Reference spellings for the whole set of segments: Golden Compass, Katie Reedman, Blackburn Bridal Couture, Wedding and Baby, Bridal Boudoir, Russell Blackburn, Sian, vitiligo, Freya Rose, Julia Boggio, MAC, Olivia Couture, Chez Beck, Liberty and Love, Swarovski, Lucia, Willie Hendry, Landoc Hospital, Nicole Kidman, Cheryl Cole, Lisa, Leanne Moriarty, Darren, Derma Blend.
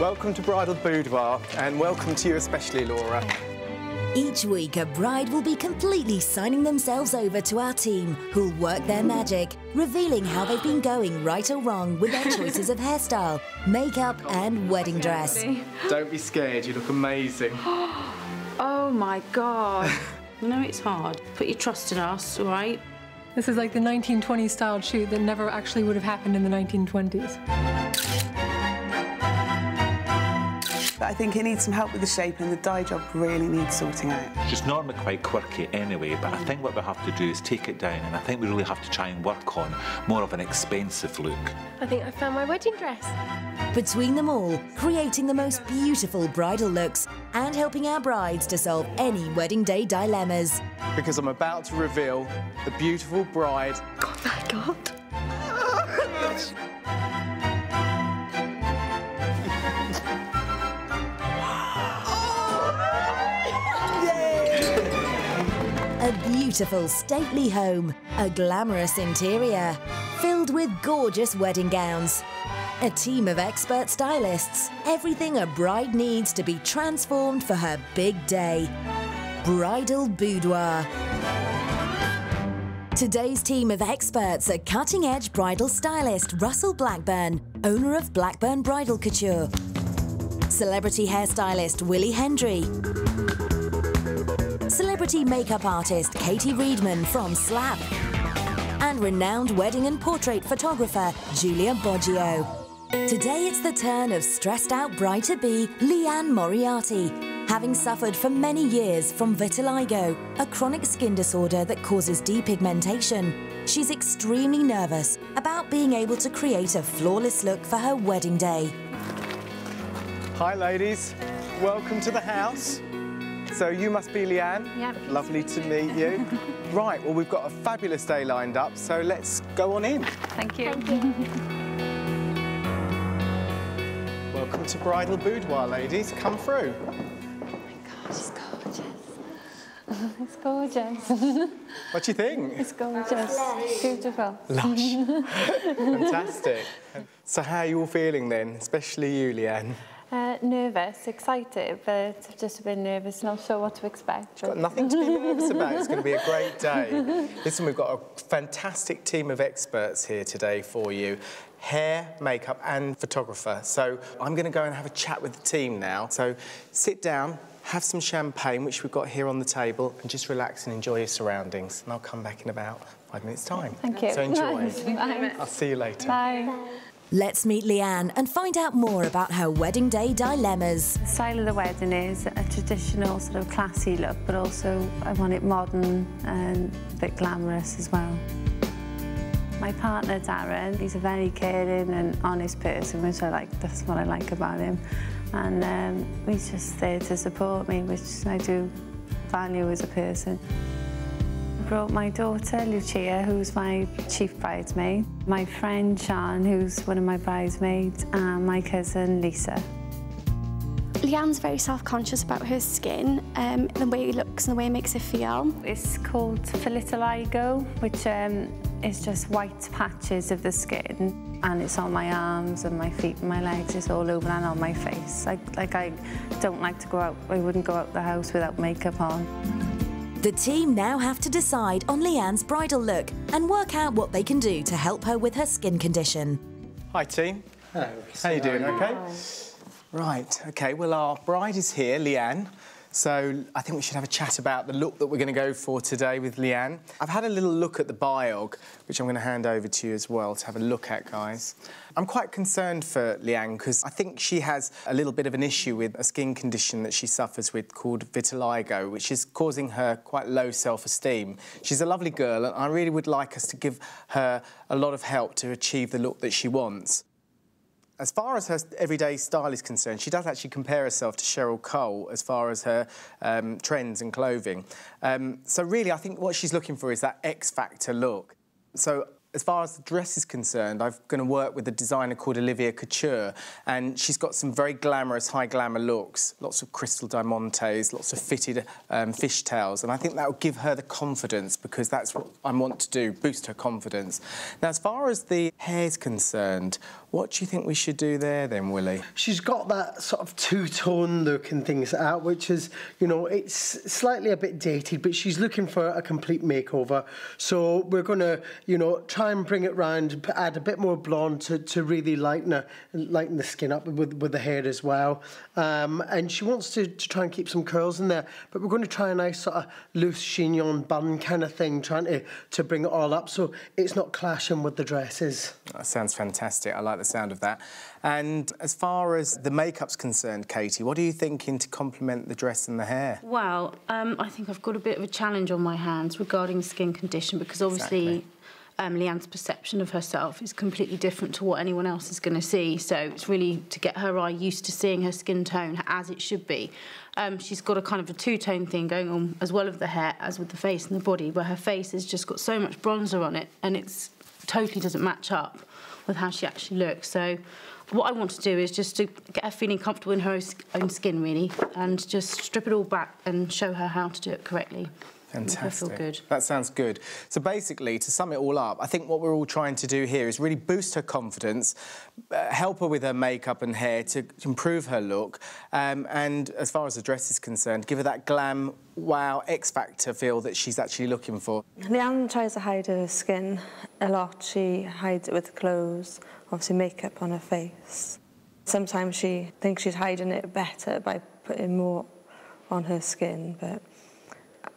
Welcome to Bridal Boudoir, and welcome to you especially, Laura. Each week, a bride will be completely signing themselves over to our team, who'll work their magic, revealing how they've been going right or wrong with their choices of hairstyle, makeup and wedding dress. Don't be scared, you look amazing. Oh my God. You know it's hard. Put your trust in us, all right? This is like the 1920s styled shoot that never actually would have happened in the 1920s. But I think it needs some help with the shape, and the dye job really needs sorting out. She's normally quite quirky anyway, but I think what we have to do is take it down, and I think we really have to try and work on more of an expensive look. I think I found my wedding dress. Between them all, creating the most beautiful bridal looks and helping our brides to solve any wedding day dilemmas. Because I'm about to reveal the beautiful bride. Oh my God. A beautiful, stately home, a glamorous interior, filled with gorgeous wedding gowns, a team of expert stylists, everything a bride needs to be transformed for her big day. Bridal Boudoir. Today's team of experts are cutting-edge bridal stylist Russell Blackburn, owner of Blackburn Bridal Couture, celebrity hairstylist Willie Hendry, celebrity makeup artist Katie Reedman from Slap, and renowned wedding and portrait photographer Julia Boggio. Today it's the turn of stressed-out bride-to-be Leanne Moriarty, having suffered for many years from vitiligo, a chronic skin disorder that causes depigmentation. She's extremely nervous about being able to create a flawless look for her wedding day. Hi, ladies. Welcome to the house. So you must be Leanne. Yep. Lovely to meet you. Right, well, we've got a fabulous day lined up, so let's go on in. Thank you. Thank you. Welcome to Bridal Boudoir, ladies. Come through. Oh, my God, it's gorgeous. It's gorgeous. What do you think? It's gorgeous. Lush. Beautiful. Lush. Fantastic. So how are you all feeling then, especially you, Leanne? Nervous, excited, but just a bit nervous, not sure what to expect. Got nothing to be nervous about. It's going to be a great day. Listen, we've got a fantastic team of experts here today for you. Hair, makeup and photographer. So I'm going to go and have a chat with the team now. So sit down, have some champagne, which we've got here on the table, and just relax and enjoy your surroundings. And I'll come back in about 5 minutes' time. Thank you. So enjoy. Nice. I'll see you later. Bye. Let's meet Leanne and find out more about her wedding day dilemmas. The style of the wedding is a traditional sort of classy look, but also I want it modern and a bit glamorous as well. My partner, Darren, he's a very caring and honest person, which I like. That's what I like about him. And he's just there to support me, which I do value as a person. I brought my daughter, Lucia, who's my chief bridesmaid, my friend, Sian, who's one of my bridesmaids, and my cousin, Lisa. Leanne's very self-conscious about her skin, the way it looks and the way it makes her feel. It's called vitiligo, which is just white patches of the skin, and it's on my arms and my feet and my legs, it's all over and on my face. I don't like to go out, I wouldn't go out the house without makeup on. The team now have to decide on Leanne's bridal look and work out what they can do to help her with her skin condition. Hi, team. Hello. How are you doing, OK? Right, OK, well, our bride is here, Leanne, so I think we should have a chat about the look that we're going to go for today with Leanne. I've had a little look at the biog, which I'm going to hand over to you as well to have a look at, guys. I'm quite concerned for Leanne because I think she has a little bit of an issue with a skin condition that she suffers with called vitiligo, which is causing her quite low self-esteem. She's a lovely girl and I really would like us to give her a lot of help to achieve the look that she wants. As far as her everyday style is concerned, she does actually compare herself to Cheryl Cole as far as her trends and clothing. So really, I think what she's looking for is that X factor look. So as far as the dress is concerned, I'm going to work with a designer called Olivia Couture, and she's got some very glamorous, high glamour looks, lots of crystal diamantes, lots of fitted fishtails, and I think that will give her the confidence, because that's what I want to do, boost her confidence. Now, as far as the hair's concerned, What do you think we should do there then, Willie? She's got that sort of two-tone look and things like that, which is, you know, it's slightly a bit dated, but she's looking for a complete makeover. So we're going to, you know, try and bring it round, add a bit more blonde to really lighten the skin up with the hair as well. And she wants to try and keep some curls in there, but we're going to try a nice sort of loose chignon bun kind of thing, trying to bring it all up so it's not clashing with the dresses. That sounds fantastic. I like the sound of that. And as far as the makeup's concerned, Katie, what are you thinking to complement the dress and the hair? Well, I think I've got a bit of a challenge on my hands regarding skin condition, because obviously Leanne's perception of herself is completely different to what anyone else is going to see. So it's really to get her eye used to seeing her skin tone as it should be. She's got a kind of a two-tone thing going on, as well of the hair as with the face and the body, where her face has just got so much bronzer on it and it's totally doesn't match up with how she actually looks. So what I want to do is just to get her feeling comfortable in her own skin, really, and just strip it all back and show her how to do it correctly. Fantastic. I feel good. That sounds good. So basically, to sum it all up, I think what we're all trying to do here is really boost her confidence, help her with her makeup and hair to improve her look, and as far as the dress is concerned, give her that glam, wow, X-factor feel that she's actually looking for. Leanne tries to hide her skin a lot. She hides it with clothes, obviously makeup on her face. Sometimes she thinks she's hiding it better by putting more on her skin, but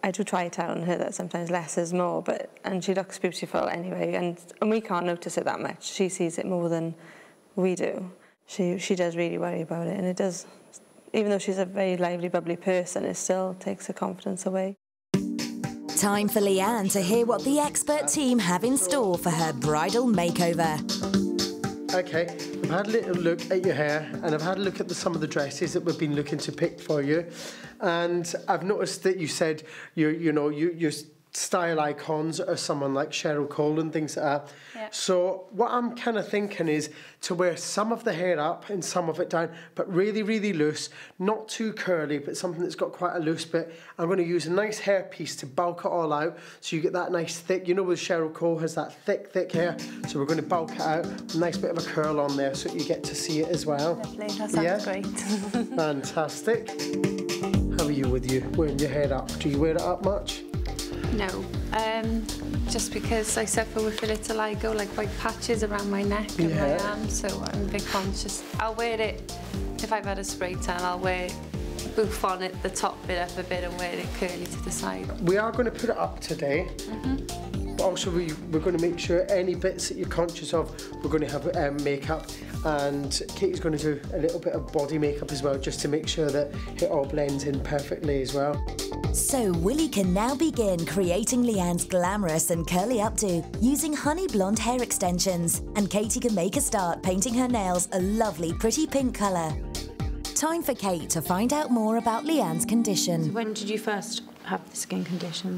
I do try telling her that sometimes less is more, but and she looks beautiful anyway, and we can't notice it that much. She sees it more than we do. She does really worry about it, and it does, even though she's a very lively, bubbly person, it still takes her confidence away. Time for Leanne to hear what the expert team have in store for her bridal makeover. Okay, I've had a little look at your hair and I've had a look at some of the dresses that we've been looking to pick for you, and I've noticed that you said your style icons are someone like Cheryl Cole and things like that. Yep. So what I'm kind of thinking is to wear some of the hair up and some of it down, but really, really loose, not too curly, but something that's got quite a loose bit. I'm going to use a nice hair piece to bulk it all out so you get that nice thick, you know, with Cheryl Cole has that thick, thick hair. So we're going to bulk it out, a nice bit of a curl on there so you get to see it as well. Lovely, that sounds great. Fantastic. How are you with you wearing your hair up? Do you wear it up much? No, just because I suffer with vitiligo, like white patches around my neck and my arms, so I'm a bit conscious. I'll wear it, if I've had a spray tan, I'll wear boof on it, the top bit up a bit, and wear it curly to the side. We are going to put it up today. But also, we're going to make sure any bits that you're conscious of, we're going to have makeup, and Katie's going to do a little bit of body makeup as well, just to make sure that it all blends in perfectly as well. So Willie can now begin creating Leanne's glamorous and curly updo using honey blonde hair extensions, and Katie can make a start painting her nails a lovely pretty pink colour. Time for Kate to find out more about Leanne's condition. So when did you first have the skin condition?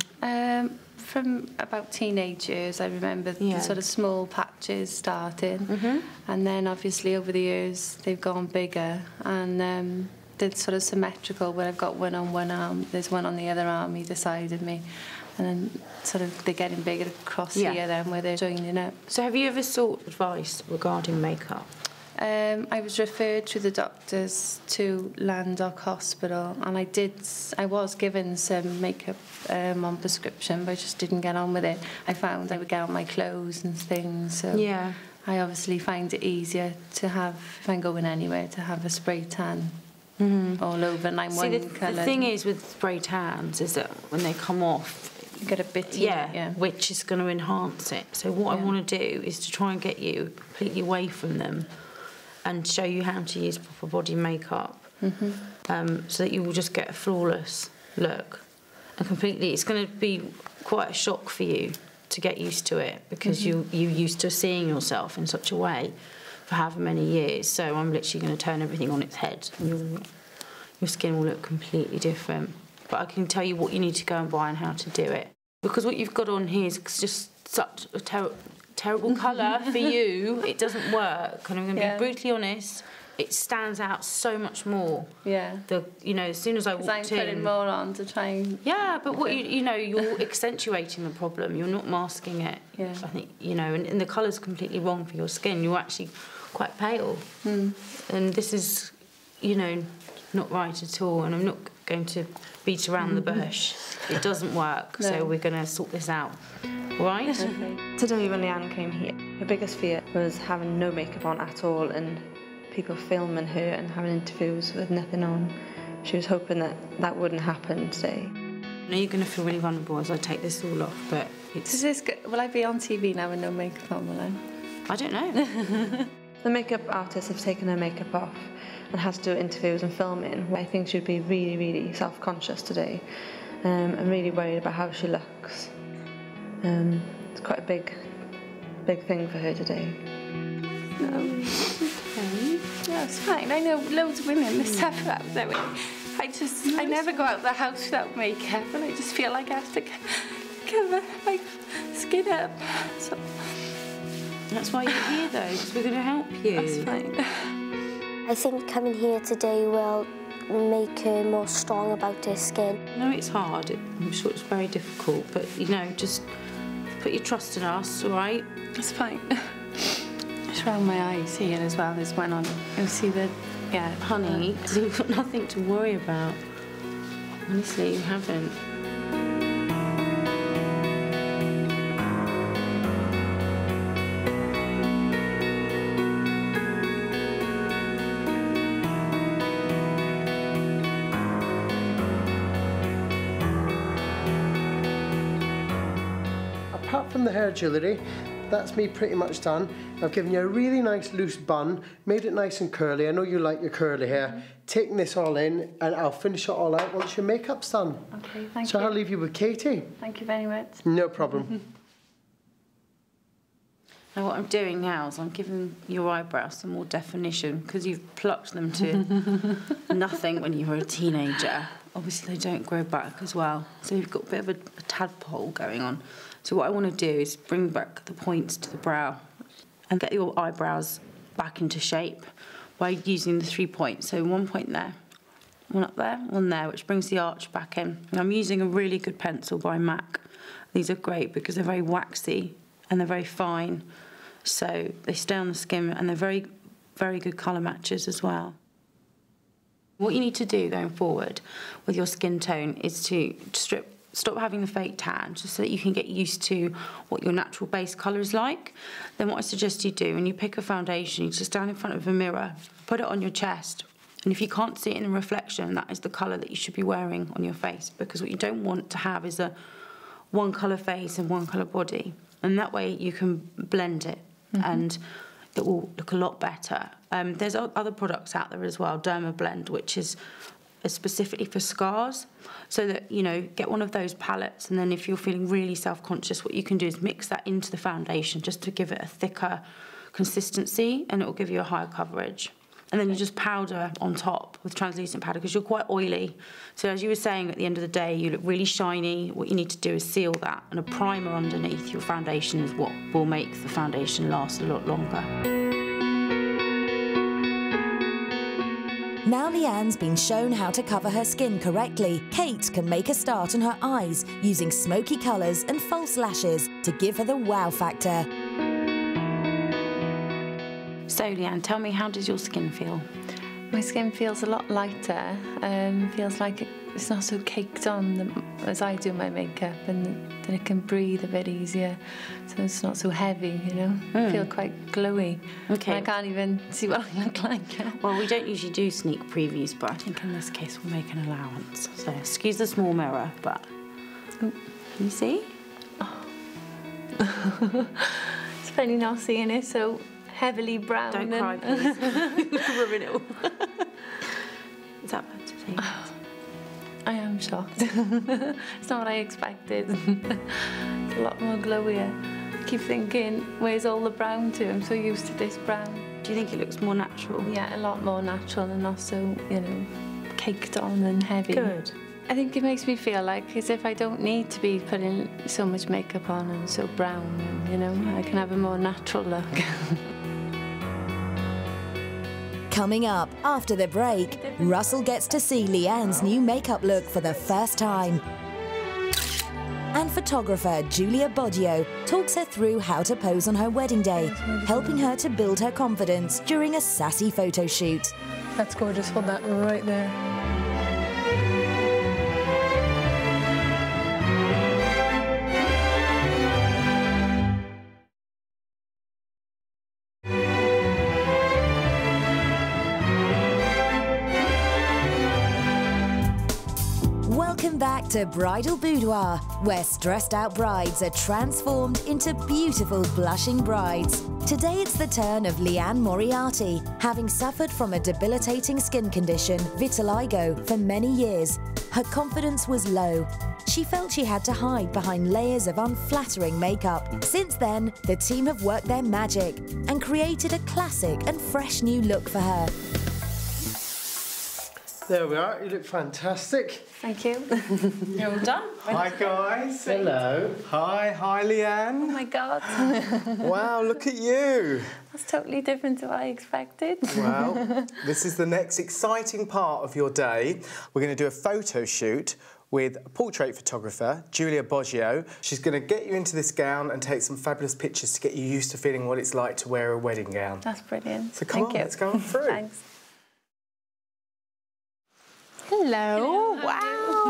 From about teenage years, I remember the sort of small patches starting, and then obviously over the years they've gone bigger, and they're sort of symmetrical, where I've got one on one arm, there's one on the other arm either side of me, and then sort of they're getting bigger across here then where they're joining up. So have you ever sought advice regarding makeup? I was referred to the doctors to Landoc Hospital, and I was given some makeup on prescription, but I just didn't get on with it. I found I would get on my clothes and things, so I obviously find it easier to have, if I'm going anywhere, to have a spray tan all over, and I'm one colour. The thing is with spray tans is that when they come off, you get a bit which is going to enhance it. So what I want to do is to try and get you completely away from them, and show you how to use proper body makeup, so that you will just get a flawless look. And completely, it's going to be quite a shock for you to get used to it, because you're used to seeing yourself in such a way for however many years. So I'm literally going to turn everything on its head, and your skin will look completely different. But I can tell you what you need to go and buy and how to do it. Because what you've got on here is just such a terrible colour for you. It doesn't work, and I'm going to be brutally honest. It stands out so much more. Yeah. You know, as soon as I walked in, I'm putting more on to try and. Yeah, but what you know, you're accentuating the problem. You're not masking it. Yeah. I think you know, and the colour's completely wrong for your skin. You're actually quite pale. Mm. And this is, you know, not right at all, and I'm not going to beat around the bush. It doesn't work, no. So we're going to sort this out. Right? Today when Leanne came here, her biggest fear was having no makeup on at all and people filming her and having interviews with nothing on. She was hoping that that wouldn't happen today. Now you're going to feel really vulnerable as I take this all off, but it's... Is this good? Will I be on TV now with no makeup on, will I? I don't know. The makeup artists have taken her makeup off and had to do interviews and filming. I think she'd be really, really self-conscious today and really worried about how she looks. It's quite a big thing for her today. Okay. That's fine. I know loads of women that suffer out there. I never go out the house without makeup, and I just feel like I have to cover my skin up. So. That's why you're here, though, because we're going to help you. That's fine. I think coming here today will make her more strong about her skin. No, it's hard. I'm sure it's very difficult, but, you know, just put your trust in us, all right? That's fine. It's around my eyes here as well. There's one on. You'll see the... Yeah, honey, because you've got nothing to worry about. Honestly, you haven't. The hair jewellery, that's me pretty much done. I've given you a really nice loose bun, made it nice and curly. I know you like your curly hair. Taking this all in, and I'll finish it all out once your makeup's done. Okay, thank you. So I'll leave you with Katie. Thank you very much. No problem. Now what I'm doing now is I'm giving your eyebrows some more definition, because you've plucked them to nothing when you were a teenager. Obviously they don't grow back as well, so you've got a bit of a tadpole going on. So what I want to do is bring back the points to the brow and get your eyebrows back into shape by using the 3 points. So one point there, one up there, one there, which brings the arch back in. And I'm using a really good pencil by MAC. These are great because they're very waxy and they're very fine. So they stay on the skin and they're very, very good colour matches as well. What you need to do going forward with your skin tone is to stop having the fake tan, just so that you can get used to what your natural base colour is like. Then what I suggest you do, when you pick a foundation, you just stand in front of a mirror, put it on your chest, and if you can't see it in the reflection, that is the colour that you should be wearing on your face, because what you don't want to have is a one colour face and one colour body, and that way you can blend it, and it will look a lot better. There's other products out there as well, Derma Blend, which is specifically for scars, so that, you know, get one of those palettes, and then if you're feeling really self-conscious, what you can do is mix that into the foundation just to give it a thicker consistency, and it will give you a higher coverage. And then you just powder on top with translucent powder, because you're quite oily, so as you were saying, at the end of the day you look really shiny. What you need to do is seal that, and a primer underneath your foundation is what will make the foundation last a lot longer. Now Leanne's been shown how to cover her skin correctly, Kate can make a start on her eyes using smoky colours and false lashes to give her the wow factor. So Leanne, tell me, how does your skin feel? My skin feels a lot lighter, feels like it's not so caked on as I do my makeup, and then it can breathe a bit easier, so it's not so heavy, you know. I feel quite glowy. Okay. I can't even see what I look like. Well, we don't usually do sneak previews, but I think in this case we'll make an allowance. So excuse the small mirror, but... Ooh. Can you see? Oh. It's funny not seeing it, so heavily brown. Don't cry, please. Ruin it all. Is that bad to say? Oh, I am shocked. It's not what I expected. It's a lot more glowier. I keep thinking, where's all the brown to? I'm so used to this brown. Do you think it looks more natural? Yeah, a lot more natural, and not so, you know, caked on and heavy. Good. I think it makes me feel like as if I don't need to be putting so much makeup on and so brown, and, you know, I can have a more natural look. Coming up after the break, Russell gets to see Leanne's new makeup look for the first time. And photographer Julia Boggio talks her through how to pose on her wedding day, helping her to build her confidence during a sassy photo shoot. That's gorgeous, hold that right there. Welcome back to Bridal Boudoir, where stressed out brides are transformed into beautiful blushing brides. Today it's the turn of Leanne Moriarty, having suffered from a debilitating skin condition, vitiligo, for many years. Her confidence was low. She felt she had to hide behind layers of unflattering makeup. Since then, the team have worked their magic and created a classic and fresh new look for her. There we are, you look fantastic. Thank you. You're all done. Hi guys. Hello. Hi, hi Leanne. Oh my God. Wow, look at you. That's totally different to what I expected. Well, this is the next exciting part of your day. We're going to do a photo shoot with portrait photographer Julia Boggio. She's going to get you into this gown and take some fabulous pictures to get you used to feeling what it's like to wear a wedding gown. That's brilliant. So come on, let's go on through. Thanks. Hello. Hello.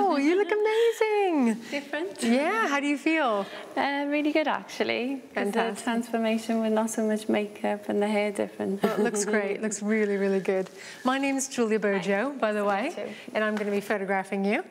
Wow, you look amazing. Different. Yeah, how do you feel? Really good, actually. Fantastic. The transformation with not so much makeup and the hair different. Well, it looks great. Looks really, really good. My name's Julia Boggio, by the way, and I'm going to be photographing you.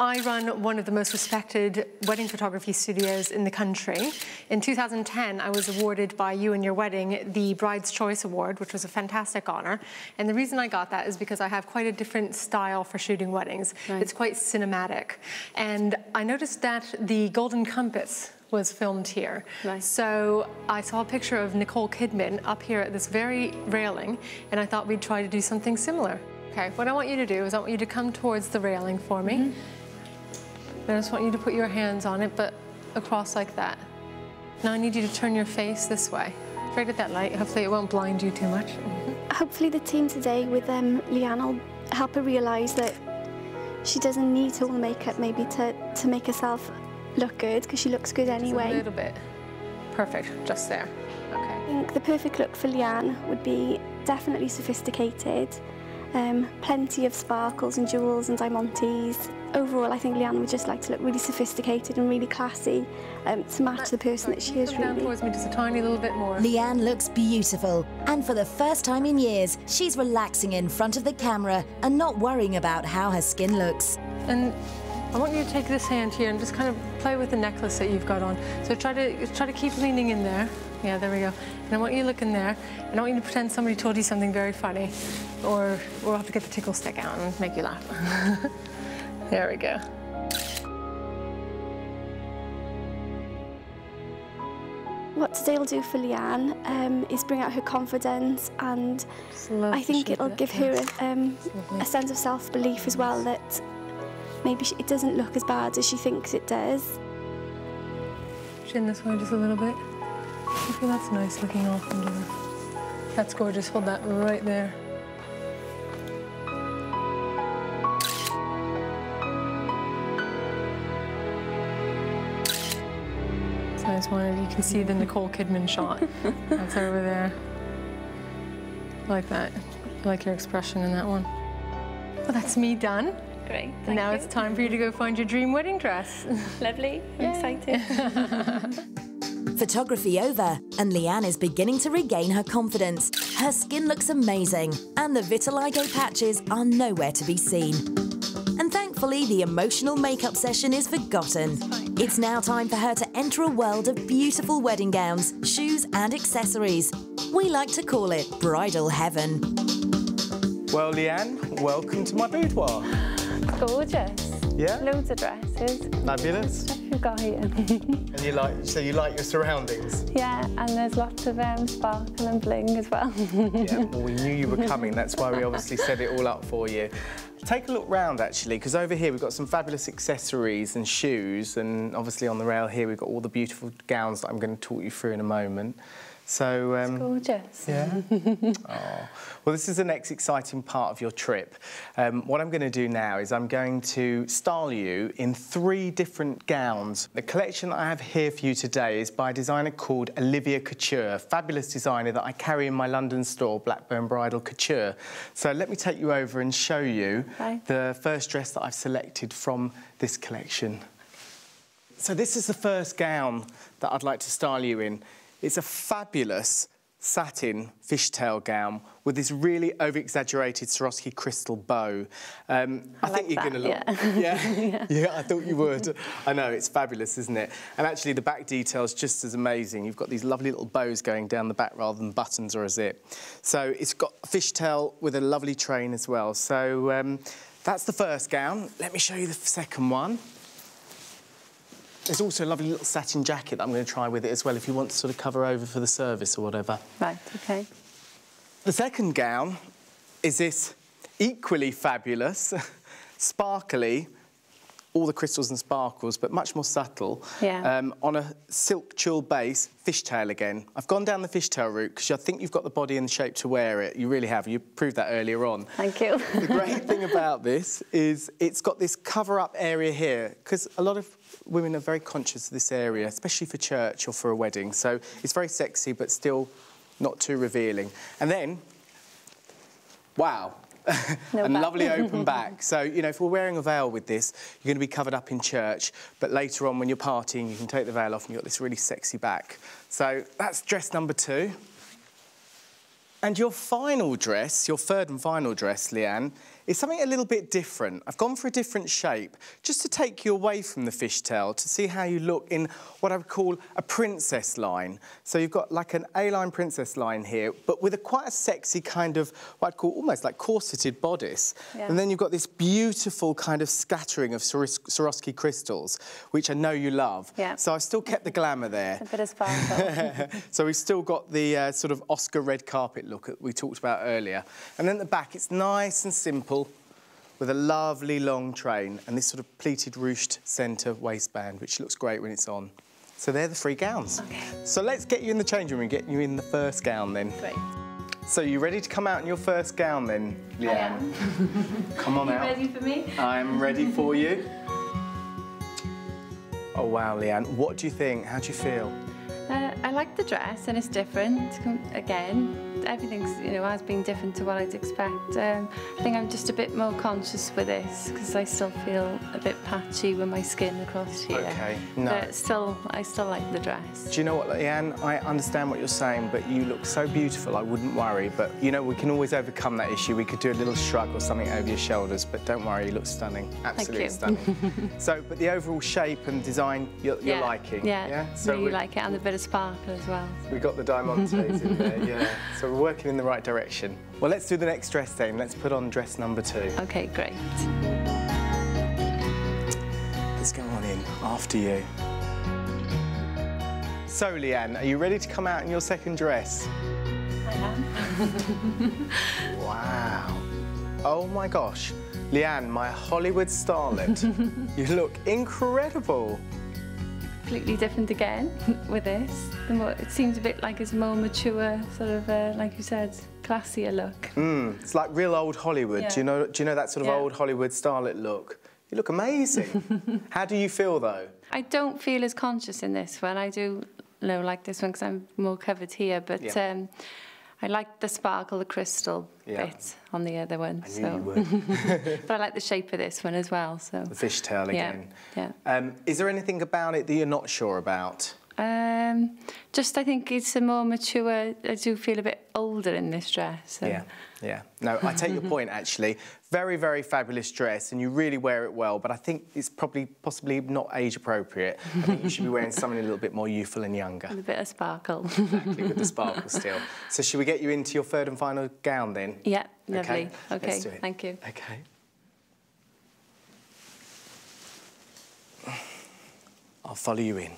I run one of the most respected wedding photography studios in the country. In 2010, I was awarded by You and Your Wedding the Bride's Choice Award, which was a fantastic honor. And the reason I got that is because I have quite a different style for shooting weddings. Right. It's quite cinematic. And I noticed that the Golden Compass was filmed here. Nice. So I saw a picture of Nicole Kidman up here at this very railing, and I thought we'd try to do something similar. Okay, what I want you to do is I want you to come towards the railing for me. Mm-hmm. I just want you to put your hands on it, but across like that. Now I need you to turn your face this way. Right at that light, hopefully it won't blind you too much. Hopefully the team today with Leanne will help her realise that she doesn't need all the makeup maybe to make herself look good, because she looks good anyway. Just a little bit. Perfect, just there. Okay. I think the perfect look for Leanne would be definitely sophisticated, plenty of sparkles and jewels and diamantes. Overall, I think Leanne would just like to look really sophisticated and really classy to match the person that she is, really. Come down towards me just a tiny little bit more. Leanne looks beautiful, and for the first time in years, she's relaxing in front of the camera and not worrying about how her skin looks. And I want you to take this hand here and just kind of play with the necklace that you've got on. So try to keep leaning in there. Yeah, there we go. And I want you to look in there, and I want you to pretend somebody told you something very funny, or we'll have to get the tickle stick out and make you laugh. There we go. What today will do for Leanne is bring out her confidence, and I think it'll give her a sense of self-belief as well, that maybe it doesn't look as bad as she thinks it does. Chin this way just a little bit. I feel that's nice looking off under there. That's gorgeous, hold that right there. One, you can see the Nicole Kidman shot. That's over there. I like that. I like your expression in that one. Well, that's me done. Great. Thank now you. It's time for you to go find your dream wedding dress. Lovely. I'm excited. Photography over, and Leanne is beginning to regain her confidence. Her skin looks amazing, and the vitiligo patches are nowhere to be seen. And thankfully, the emotional makeup session is forgotten. It's now time for her to enter a world of beautiful wedding gowns, shoes and accessories. We like to call it bridal heaven. Well, Leanne, welcome to my boudoir. Gorgeous. Yeah? Loads of dresses. Fabulous. Stuff you've got here. And you like, so you like your surroundings? Yeah, and there's lots of sparkle and bling as well. Yeah, well, we knew you were coming. That's why we obviously set it all up for you. Take a look round, actually, because over here we've got some fabulous accessories and shoes, and obviously on the rail here we've got all the beautiful gowns that I'm going to talk you through in a moment. So it's gorgeous. Yeah. Oh. Well, this is the next exciting part of your trip. What I'm going to do now is I'm going to style you in 3 different gowns. The collection that I have here for you today is by a designer called Olivia Couture, a fabulous designer that I carry in my London store, Blackburn Bridal Couture. So let me take you over and show you the first dress that I've selected from this collection. So this is the first gown that I'd like to style you in. It's a fabulous satin fishtail gown with this really over-exaggerated Swarovski crystal bow. I think you're going to look... Yeah. Yeah? Yeah, I thought you would. I know, it's fabulous, isn't it? And actually, the back detail's just as amazing. You've got these lovely little bows going down the back rather than buttons or a zip. So it's got fishtail with a lovely train as well. So that's the first gown. Let me show you the second one. There's also a lovely little satin jacket that I'm going to try with it as well if you want to sort of cover over for the service or whatever. Right, OK. The second gown is this equally fabulous, sparkly, all the crystals and sparkles, but much more subtle, on a silk tulle base, fishtail again. I've gone down the fishtail route because I think you've got the body and the shape to wear it. You really have. You proved that earlier on. Thank you. The great thing about this is it's got this cover-up area here because a lot of women are very conscious of this area, especially for church or for a wedding. So it's very sexy, but still not too revealing. And then, wow. And lovely open back. So, you know, if we're wearing a veil with this, you're going to be covered up in church, but later on when you're partying, you can take the veil off and you've got this really sexy back. So that's dress number 2. And your final dress, your third and final dress, Leanne, is something a little bit different. I've gone for a different shape, just to take you away from the fishtail, to see how you look in what I would call a princess line. So you've got like an A-line princess line here, but with a quite a sexy kind of, what I'd call almost like corseted bodice. Yeah. And then you've got this beautiful kind of scattering of Swarovski crystals, which I know you love. Yeah. So I've still kept the glamour there. A bit of sparkle. So we've still got the sort of Oscar red carpet look that we talked about earlier. And then at the back, it's nice and simple with a lovely long train and this sort of pleated ruched centre waistband, which looks great when it's on. So they're the 3 gowns. Okay. So let's get you in the changing room and get you in the first gown then. Great. So you ready to come out in your first gown then, Leanne? I am. Come on out. Are you ready for me? I'm ready for you. Oh, wow, Leanne. What do you think? How do you feel? I like the dress and it's different. Again, everything's, you know, has been different to what I'd expect. I think I'm just a bit more conscious with this because I still feel a bit patchy with my skin across here. Okay, no. But still, I still like the dress. Do you know what, Leanne? I understand what you're saying, but you look so beautiful, I wouldn't worry. But, you know, we can always overcome that issue. We could do a little shrug or something over your shoulders, but don't worry, you look stunning. Absolutely stunning. So, but the overall shape and design, you're liking. Yeah, yeah? So you like it, and a bit of sparkle as well. We got the diamantes in there, yeah. So we're working in the right direction. Well, let's do the next dress then. Let's put on dress number 2. Okay, great. Let's go on in after you. So, Leanne, are you ready to come out in your second dress? I am. Wow. Oh my gosh. Leanne, my Hollywood starlet. You look incredible. Completely different again with this. It seems a bit like it's more mature, sort of like you said, classier look. It's like real old Hollywood. Yeah. Do you know that sort of old Hollywood starlet look? You look amazing. How do you feel though? I don't feel as conscious in this one. I do, you know, like this one because I'm more covered here, but. Yeah. I like the sparkle, the crystal bit on the other one. I knew you would. But I like the shape of this one as well. So the fishtail again. Yeah. Is there anything about it that you're not sure about? I think it's a more mature. I do feel a bit older in this dress. So. Yeah. Yeah. No, I take your point actually. Very, very fabulous dress, and you really wear it well. But I think it's possibly not age appropriate. I think you should be wearing something a little bit more youthful and younger. With a bit of sparkle. Exactly, with the sparkle still. So should we get you into your third and final gown then? Yeah. Lovely. Okay. Let's do it. Thank you. Okay. I'll follow you in.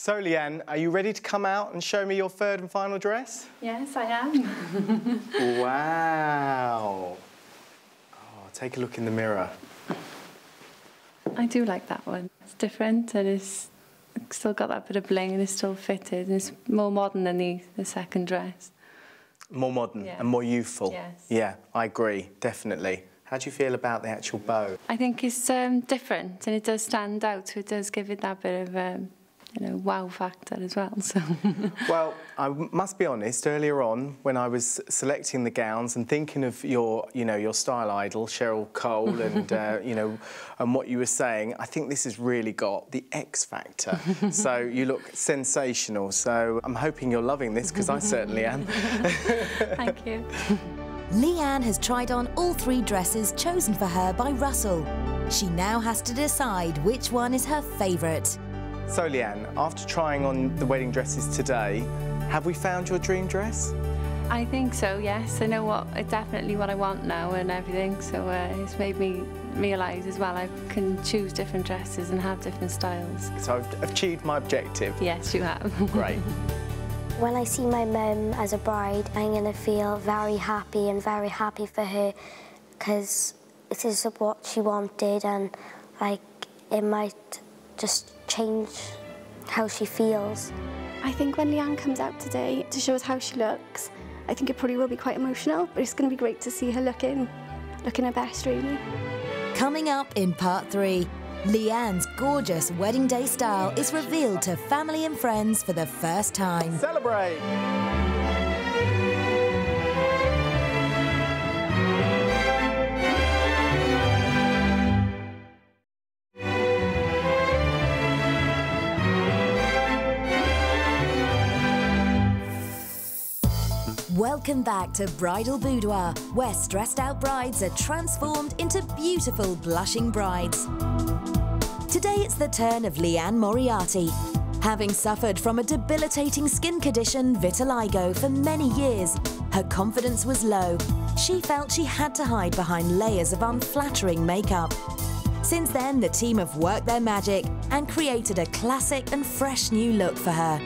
So, Leanne, are you ready to come out and show me your third and final dress? Yes, I am. Wow. Oh, take a look in the mirror. I do like that one. It's different and it's still got that bit of bling and it's still fitted and it's more modern than the second dress. More modern, yeah. And more youthful. Yes. Yeah, I agree, definitely. How do you feel about the actual bow? I think it's different and it does stand out, so it does give it that bit of you know, wow factor as well. So. Well, I must be honest, earlier on when I was selecting the gowns and thinking of your, you know, your style idol, Cheryl Cole, and, you know, and what you were saying, I think this has really got the X factor. So you look sensational. So I'm hoping you're loving this, because I certainly am. Thank you. Leanne has tried on all three dresses chosen for her by Russell. She now has to decide which one is her favourite. So, Leanne, after trying on the wedding dresses today, have we found your dream dress? I think so, yes. I know definitely what I want now and everything, so it's made me realise as well I can choose different dresses and have different styles. So I've achieved my objective? Yes, you have. Great. When I see my mum as a bride, I'm going to feel very happy for her, because this is what she wanted and, like, it might just change how she feels. I think when Leanne comes out today to show us how she looks, I think it probably will be quite emotional, but it's going to be great to see her looking her best, really. Coming up in part 3, Leanne's gorgeous wedding day style is revealed to family and friends for the first time. Celebrate! Welcome back to Bridal Boudoir, where stressed-out brides are transformed into beautiful, blushing brides. Today it's the turn of Leanne Moriarty. Having suffered from a debilitating skin condition, vitiligo, for many years, her confidence was low. She felt she had to hide behind layers of unflattering makeup. Since then, the team have worked their magic and created a classic and fresh new look for her.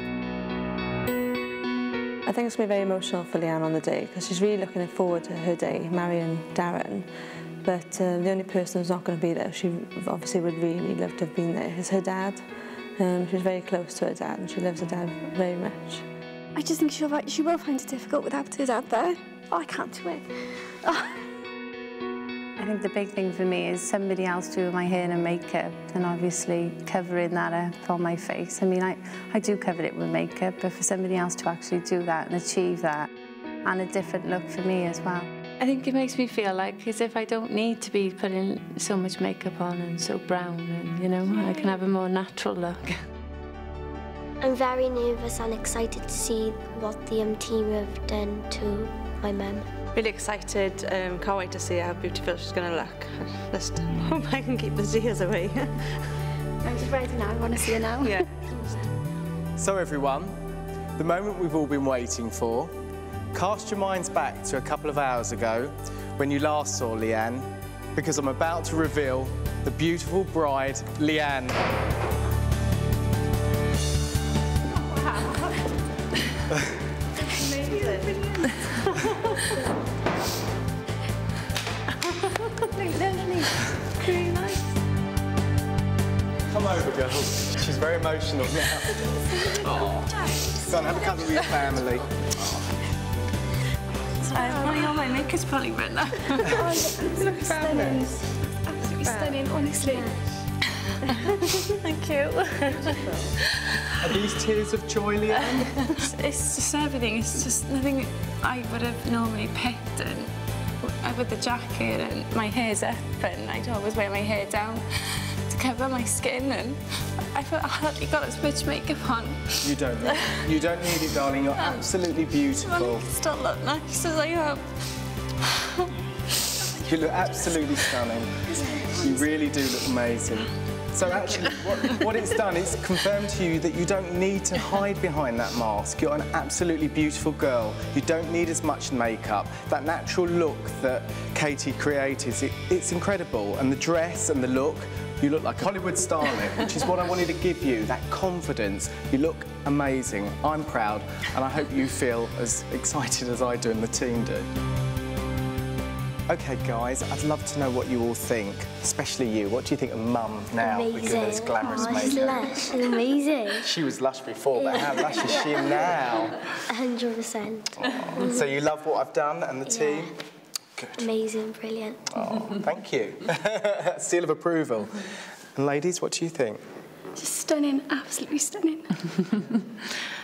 I think it's going to be very emotional for Leanne on the day, because she's really looking forward to her day, marrying Darren. But the only person who's not going to be there, she obviously would really love to have been there, is her dad. She's very close to her dad and she loves her dad very much. I just think she will find it difficult without her dad there. Oh, I can't do it. Oh. I think the big thing for me is somebody else doing my hair and makeup and obviously covering that up on my face. I mean, I do cover it with makeup, but for somebody else to actually do that and achieve that, and a different look for me as well. I think it makes me feel like as if I don't need to be putting so much makeup on and so brown, and, you know, I can have a more natural look. I'm very nervous and excited to see what the team have done to my mum. Really excited, can't wait to see how beautiful she's going to look. Just hope I can keep the tears away. I'm just ready now, I want to see her now. Yeah. So everyone, the moment we've all been waiting for. Cast your minds back to a couple of hours ago when you last saw Leanne, because I'm about to reveal the beautiful bride, Leanne. Wow. Come over, girls. She's very emotional now. Oh. Go on, have a cuddle with your family. Putting on my makeup's probably wet now. Absolutely stunning. Absolutely stunning, honestly. Thank you. Are these tears of joy, Leanne? It's just everything. It's just nothing I would have normally picked. And I with the jacket and my hair's up, and I'd always wear my hair down to cover my skin. And I felt I hardly got as much makeup on. You don't. You don't need it, darling. You're absolutely beautiful. I still look nice as I am. You look absolutely stunning. You really do look amazing. So actually, what it's done is confirmed to you that you don't need to hide behind that mask. You're an absolutely beautiful girl. You don't need as much makeup. That natural look that Katie created, it's incredible. And the dress and the look, you look like Hollywood starlet, which is what I wanted to give you, that confidence. You look amazing. I'm proud, and I hope you feel as excited as I do and the team do. Okay, guys, I'd love to know what you all think, especially you. What do you think of mum now? Amazing. Because of glamorous makeup. She's lush and amazing. She was lush before, but how lush is she now? 100%. Oh, so you love what I've done and the team? Yeah. Good. Amazing, brilliant. Oh, thank you. Seal of approval. And ladies, what do you think? Just stunning, absolutely stunning.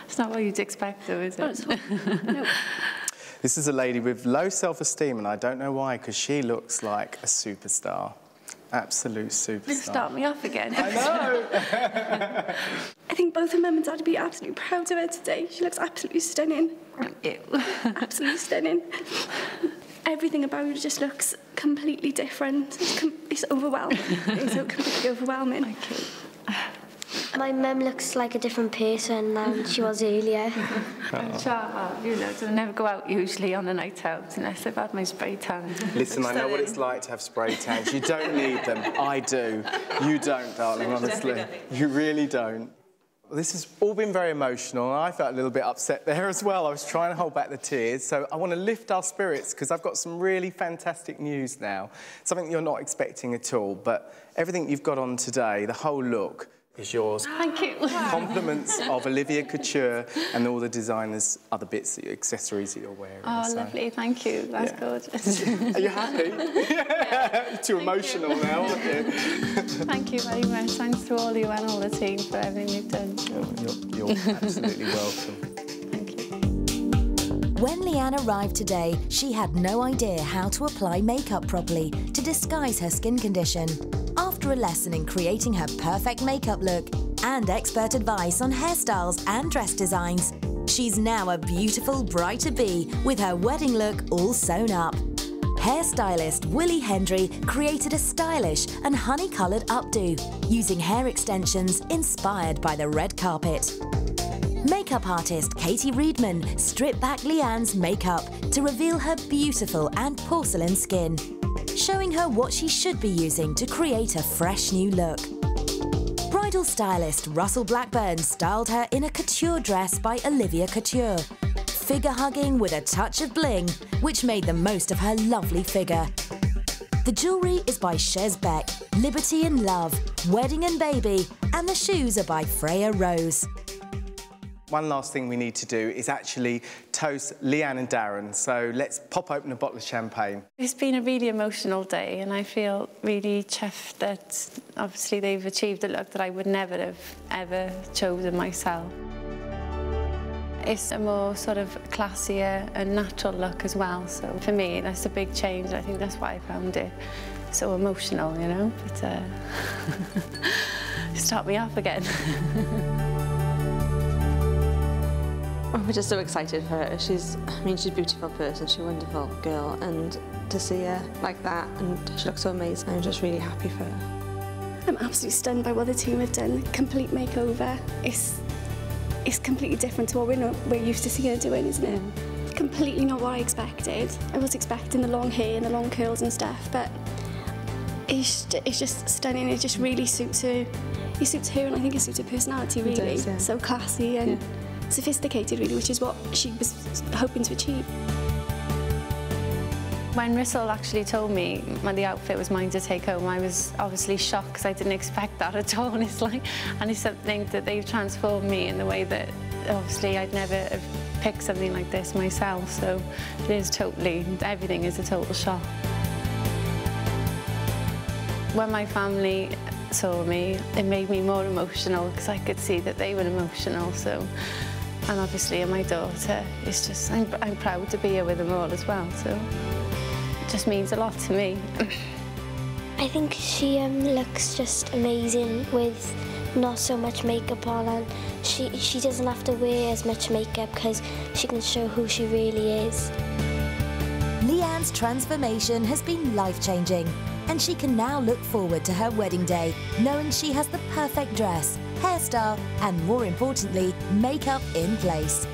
It's not what you'd expect, though, is it? No, it's not. This is a lady with low self-esteem, and I don't know why, because she looks like a superstar. Absolute superstar. You start me off again. I know! I think both her mum and dad would be absolutely proud of her today. She looks absolutely stunning. Ew. Absolutely stunning. Everything about her just looks completely different. It's overwhelming. It's completely overwhelming. Okay. My mum looks like a different person than she was earlier. I'm sure, you know, I never go out usually on a night out unless I've had my spray tan. Listen, I know what it's like to have spray tans. You don't need them. I do. You don't, darling, honestly. You really don't. This has all been very emotional, and I felt a little bit upset there as well. I was trying to hold back the tears, so I want to lift our spirits because I've got some really fantastic news now. Something you're not expecting at all, but everything you've got on today, the whole look, is yours. Thank you. Wow. Compliments of Olivia Couture and all the designers' other bits, accessories that you're wearing. Oh, so lovely. Thank you. That's gorgeous. Are you happy? Yeah. You're too emotional now, aren't you? Thank you very much. Thanks to all you and all the team for everything you've done. You're absolutely welcome. When Leanne arrived today, she had no idea how to apply makeup properly to disguise her skin condition. After a lesson in creating her perfect makeup look and expert advice on hairstyles and dress designs, she's now a beautiful brighter bee with her wedding look all sewn up. Hairstylist Willie Hendry created a stylish and honey-coloured updo using hair extensions inspired by the red carpet. Makeup artist Katie Reedman stripped back Leanne's makeup to reveal her beautiful and porcelain skin, showing her what she should be using to create a fresh new look. Bridal stylist Russell Blackburn styled her in a couture dress by Olivia Couture, figure-hugging with a touch of bling, which made the most of her lovely figure. The jewellery is by Chez Beck, Liberty and Love, Wedding and Baby, and the shoes are by Freya Rose. One last thing we need to do is actually toast Leanne and Darren, so let's pop open a bottle of champagne. It's been a really emotional day, and I feel really chuffed that obviously they've achieved a look that I would never have ever chosen myself. It's a more sort of classier and natural look as well, so for me that's a big change. I think that's why I found it so emotional, you know, but it started me off again. We're just so excited for her. She's a beautiful person, she's a wonderful girl, and to see her like that, and she looks so amazing, I'm just really happy for her. I'm absolutely stunned by what the team have done. Complete makeover. It's completely different to what we're used to seeing her doing, isn't it? Mm. Completely not what I expected. I was expecting the long hair and the long curls and stuff, but it's just stunning. It just really suits her. It suits her, and I think it suits her personality, really. It does, yeah. So classy and... yeah. Sophisticated, really, which is what she was hoping to achieve. When Russell actually told me the outfit was mine to take home, I was obviously shocked because I didn't expect that at all. And it's like, and it's something that they've transformed me in the way that obviously I'd never have picked something like this myself. So it is totally, everything is a total shock. When my family saw me, it made me more emotional because I could see that they were emotional. So, and obviously my daughter, it's just, I'm proud to be here with them all as well, so it just means a lot to me. I think she looks just amazing with not so much makeup on, and she doesn't have to wear as much makeup because she can show who she really is. Leanne's transformation has been life-changing, and she can now look forward to her wedding day, knowing she has the perfect dress, hairstyle, and more importantly, makeup in place.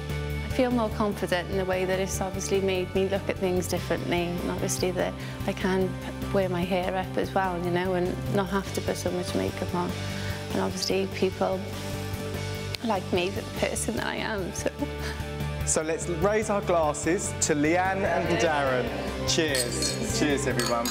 I feel more confident in the way that it's obviously made me look at things differently, and obviously that I can wear my hair up as well, you know, and not have to put so much makeup on. And obviously people like me, the person that I am, so So let's raise our glasses to Leanne and Darren. Cheers. Cheers, everyone.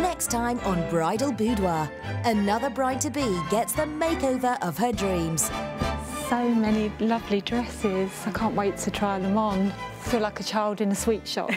Next time on Bridal Boudoir, another bride-to-be gets the makeover of her dreams. So many lovely dresses. I can't wait to try them on. I feel like a child in a sweet shop.